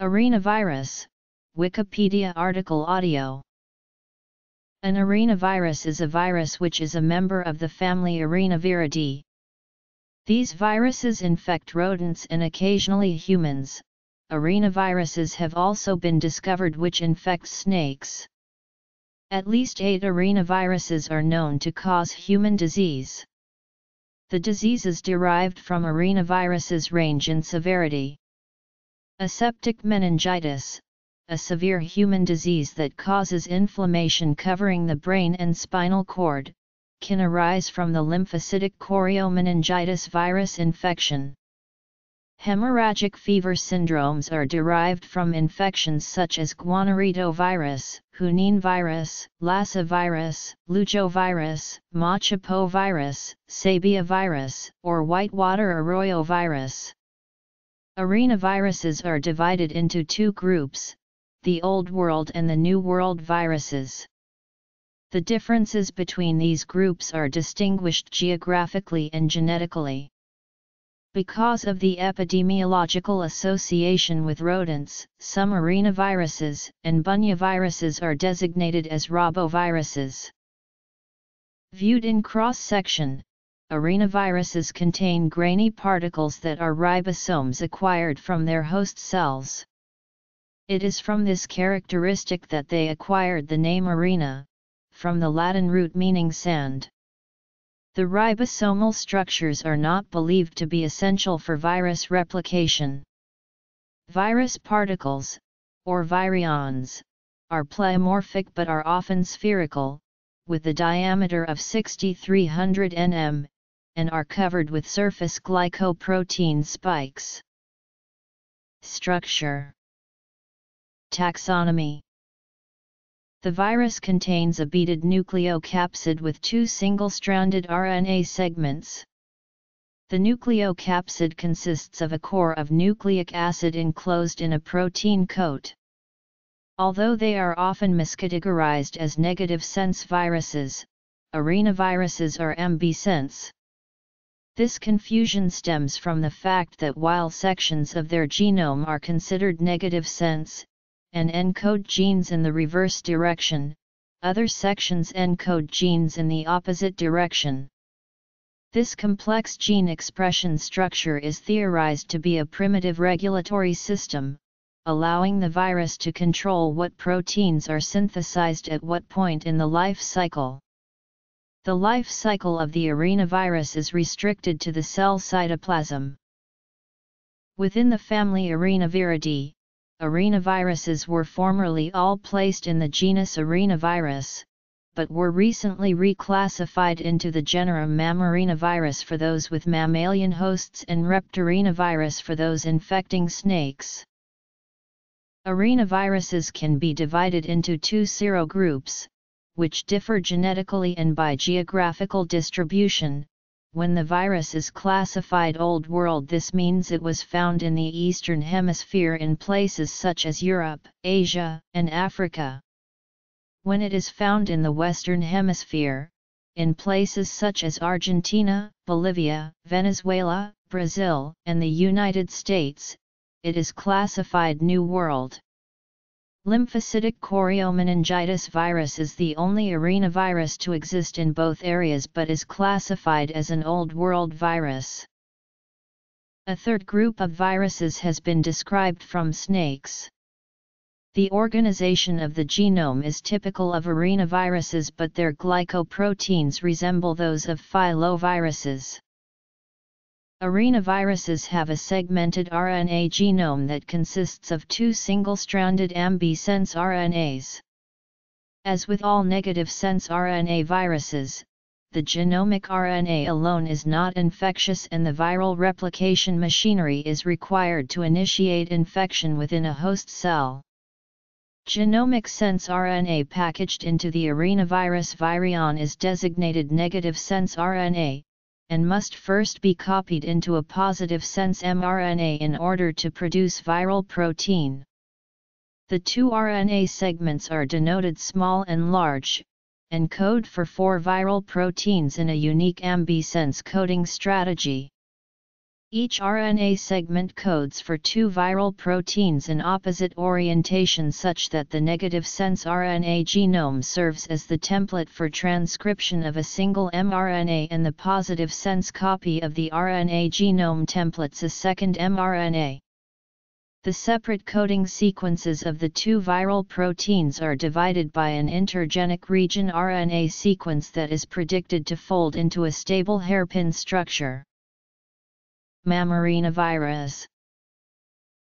Arenavirus, Wikipedia article audio. An arenavirus is a virus which is a member of the family Arenaviridae. These viruses infect rodents and occasionally humans. Arenaviruses have also been discovered which infect snakes. At least 8 arenaviruses are known to cause human disease. The diseases derived from arenaviruses range in severity. Aseptic meningitis, a severe human disease that causes inflammation covering the brain and spinal cord, can arise from the lymphocytic choriomeningitis virus infection. Hemorrhagic fever syndromes are derived from infections such as Guanarito virus, Hunin virus, Lassa virus, Lujo virus, Machupo virus, Sabia virus, or Whitewater Arroyo virus. Arenaviruses are divided into 2 groups, the Old World and the New World viruses. The differences between these groups are distinguished geographically and genetically. Because of the epidemiological association with rodents, some arenaviruses and bunyaviruses are designated as roboviruses. Viewed in cross-section, arenaviruses contain grainy particles that are ribosomes acquired from their host cells. It is from this characteristic that they acquired the name arena, from the Latin root meaning sand. The ribosomal structures are not believed to be essential for virus replication. Virus particles, or virions, are pleomorphic but are often spherical, with the diameter of 6,300 nm, and are covered with surface glycoprotein spikes. Structure. Taxonomy. The virus contains a beaded nucleocapsid with 2 single-stranded RNA segments. The nucleocapsid consists of a core of nucleic acid enclosed in a protein coat. Although they are often miscategorized as negative-sense viruses, arenaviruses are ambisense. This confusion stems from the fact that while sections of their genome are considered negative-sense, and encode genes in the reverse direction, other sections encode genes in the opposite direction. This complex gene expression structure is theorized to be a primitive regulatory system, allowing the virus to control what proteins are synthesized at what point in the life cycle. The life cycle of the arenavirus is restricted to the cell cytoplasm. Within the family Arenaviridae, arenaviruses were formerly all placed in the genus Arenavirus, but were recently reclassified into the genera Mammarenavirus for those with mammalian hosts and Reptarenavirus for those infecting snakes. Arenaviruses can be divided into 2 serogroups, which differ genetically and by geographical distribution. When the virus is classified Old World, this means it was found in the Eastern Hemisphere in places such as Europe, Asia, and Africa. When it is found in the Western Hemisphere, in places such as Argentina, Bolivia, Venezuela, Brazil, and the United States, it is classified New World. Lymphocytic choriomeningitis virus is the only arenavirus to exist in both areas but is classified as an Old World virus. A 3rd group of viruses has been described from snakes. The organization of the genome is typical of arenaviruses, but their glycoproteins resemble those of filoviruses. Arenaviruses have a segmented RNA genome that consists of 2 single-stranded ambisense RNAs. As with all negative-sense RNA viruses, the genomic RNA alone is not infectious, and the viral replication machinery is required to initiate infection within a host cell. Genomic sense RNA packaged into the arenavirus virion is designated negative-sense RNA, and must first be copied into a positive sense mRNA in order to produce viral protein. The 2 RNA segments are denoted small and large, and code for 4 viral proteins in a unique ambisense coding strategy. Each RNA segment codes for two viral proteins in opposite orientation such that the negative sense RNA genome serves as the template for transcription of a single mRNA and the positive sense copy of the RNA genome templates a second mRNA. The separate coding sequences of the two viral proteins are divided by an intergenic region RNA sequence that is predicted to fold into a stable hairpin structure. Mammarenavirus.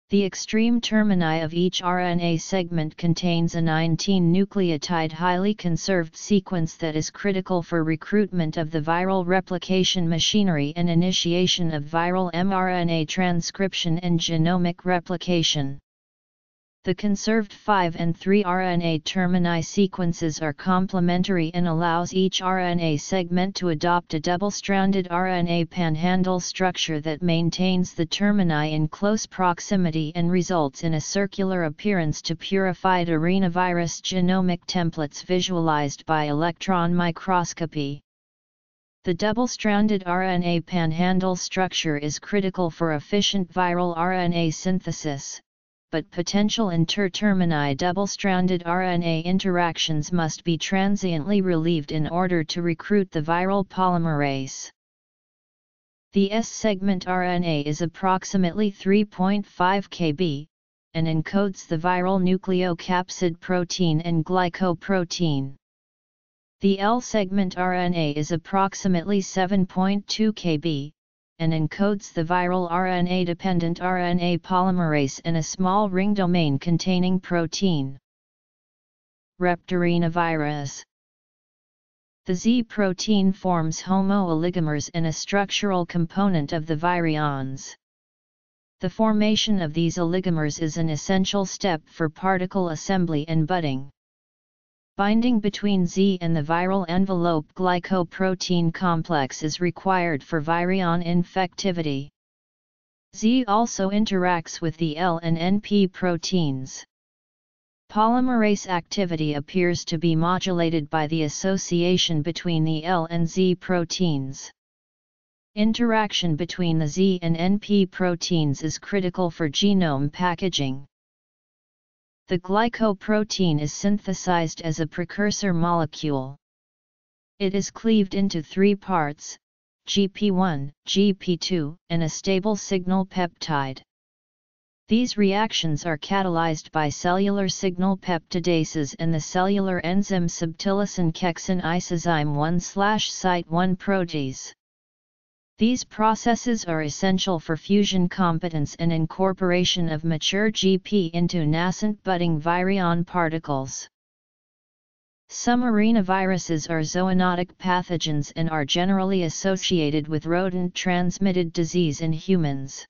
The extreme termini of each RNA segment contains a 19-nucleotide highly conserved sequence that is critical for recruitment of the viral replication machinery and initiation of viral mRNA transcription and genomic replication. The conserved 5 and 3 RNA termini sequences are complementary and allows each RNA segment to adopt a double-stranded RNA panhandle structure that maintains the termini in close proximity and results in a circular appearance to purified arenavirus genomic templates visualized by electron microscopy. The double-stranded RNA panhandle structure is critical for efficient viral RNA synthesis, but potential inter-termini double-stranded RNA interactions must be transiently relieved in order to recruit the viral polymerase. The S-segment RNA is approximately 3.5 kb, and encodes the viral nucleocapsid protein and glycoprotein. The L-segment RNA is approximately 7.2 kb, and encodes the viral RNA-dependent RNA polymerase and a small ring domain containing protein. Reptarenavirus. The Z protein forms homo-oligomers and a structural component of the virions. The formation of these oligomers is an essential step for particle assembly and budding. Binding between Z and the viral envelope glycoprotein complex is required for virion infectivity. Z also interacts with the L and NP proteins. Polymerase activity appears to be modulated by the association between the L and Z proteins. Interaction between the Z and NP proteins is critical for genome packaging. The glycoprotein is synthesized as a precursor molecule. It is cleaved into three parts, GP1, GP2, and a stable signal peptide. These reactions are catalyzed by cellular signal peptidases and the cellular enzyme subtilisin-kexin isozyme 1-site-1 protease. These processes are essential for fusion competence and incorporation of mature GP into nascent budding virion particles. Some arenaviruses are zoonotic pathogens and are generally associated with rodent-transmitted disease in humans.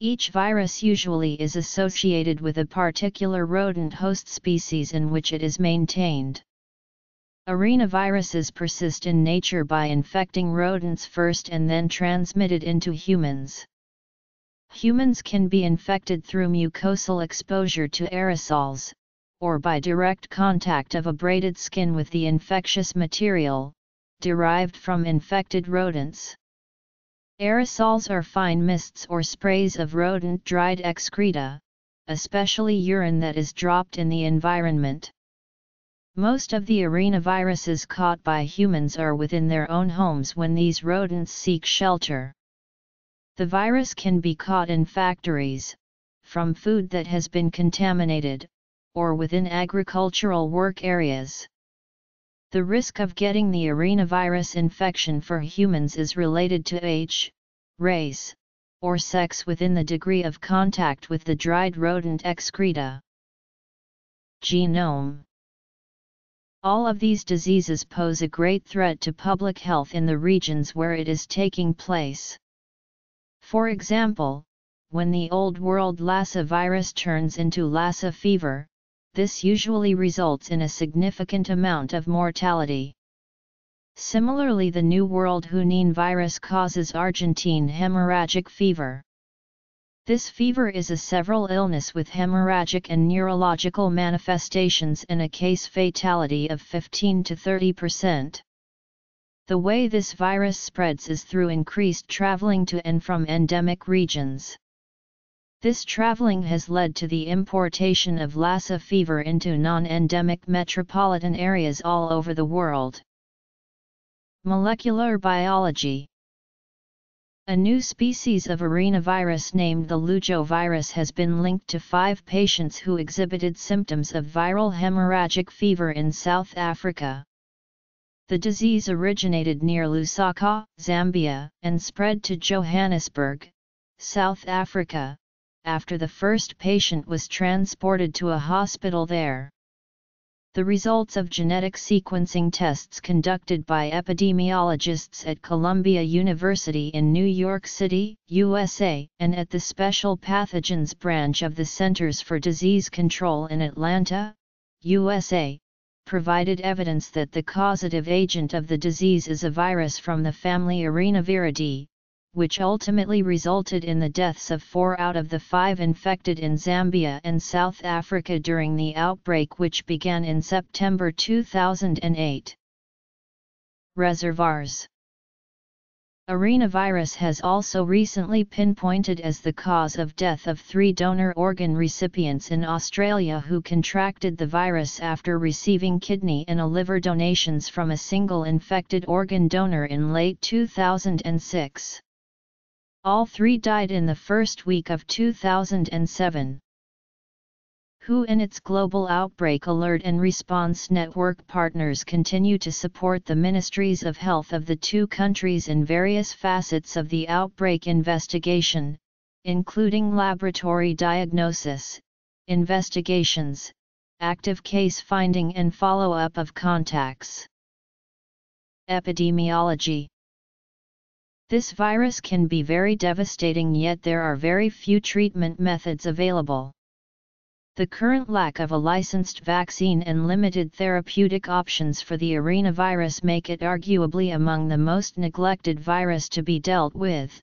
Each virus usually is associated with a particular rodent host species in which it is maintained. Arenaviruses persist in nature by infecting rodents first and then transmitted into humans. Humans can be infected through mucosal exposure to aerosols, or by direct contact of abraded skin with the infectious material, derived from infected rodents. Aerosols are fine mists or sprays of rodent dried excreta, especially urine that is dropped in the environment. Most of the arenaviruses caught by humans are within their own homes when these rodents seek shelter. The virus can be caught in factories, from food that has been contaminated, or within agricultural work areas. The risk of getting the arenavirus infection for humans is related to age, race, or sex within the degree of contact with the dried rodent excreta. Genome. All of these diseases pose a great threat to public health in the regions where it is taking place. For example, when the Old World Lassa virus turns into Lassa fever, this usually results in a significant amount of mortality. Similarly, the New World Hunin virus causes Argentine hemorrhagic fever. This fever is a severe illness with hemorrhagic and neurological manifestations and a case fatality of 15 to 30%. The way this virus spreads is through increased traveling to and from endemic regions. This traveling has led to the importation of Lassa fever into non-endemic metropolitan areas all over the world. Molecular biology. A new species of arenavirus named the Lujo virus has been linked to 5 patients who exhibited symptoms of viral hemorrhagic fever in South Africa. The disease originated near Lusaka, Zambia, and spread to Johannesburg, South Africa, after the first patient was transported to a hospital there. The results of genetic sequencing tests conducted by epidemiologists at Columbia University in New York City, USA, and at the Special Pathogens Branch of the Centers for Disease Control in Atlanta, USA, provided evidence that the causative agent of the disease is a virus from the family Arenaviridae, which ultimately resulted in the deaths of 4 out of the 5 infected in Zambia and South Africa during the outbreak, which began in September 2008. Reservoirs. Arenavirus has also recently pinpointed as the cause of death of 3 donor organ recipients in Australia who contracted the virus after receiving kidney and a liver donations from a single infected organ donor in late 2006. All 3 died in the first week of 2007. WHO and its Global Outbreak Alert and Response Network partners continue to support the Ministries of Health of the 2 countries in various facets of the outbreak investigation, including laboratory diagnosis, investigations, active case finding and follow-up of contacts. Epidemiology. This virus can be very devastating, yet there are very few treatment methods available. The current lack of a licensed vaccine and limited therapeutic options for the arenavirus make it arguably among the most neglected virus to be dealt with.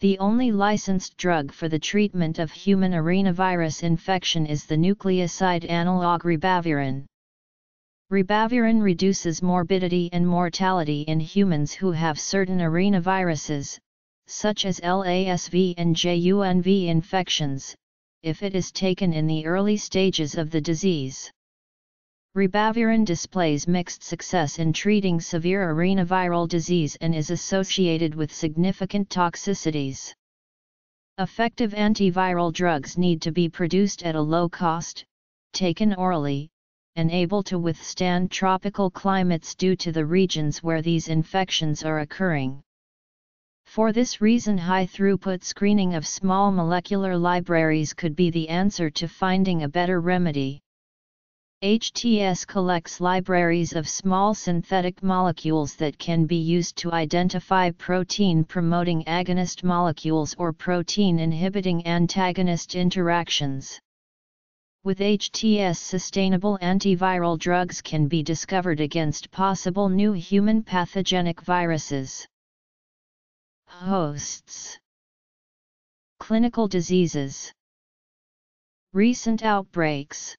The only licensed drug for the treatment of human arenavirus infection is the nucleoside analog ribavirin. Ribavirin reduces morbidity and mortality in humans who have certain arenaviruses, such as LASV and JUNV infections, if it is taken in the early stages of the disease. Ribavirin displays mixed success in treating severe arenaviral disease and is associated with significant toxicities. Effective antiviral drugs need to be produced at a low cost, taken orally, and able to withstand tropical climates due to the regions where these infections are occurring. For this reason, high-throughput screening of small molecular libraries could be the answer to finding a better remedy. HTS collects libraries of small synthetic molecules that can be used to identify protein-promoting agonist molecules or protein-inhibiting antagonist interactions. With HTS, sustainable antiviral drugs can be discovered against possible new human pathogenic viruses. Hosts. Clinical diseases. Recent outbreaks.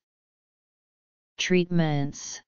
Treatments.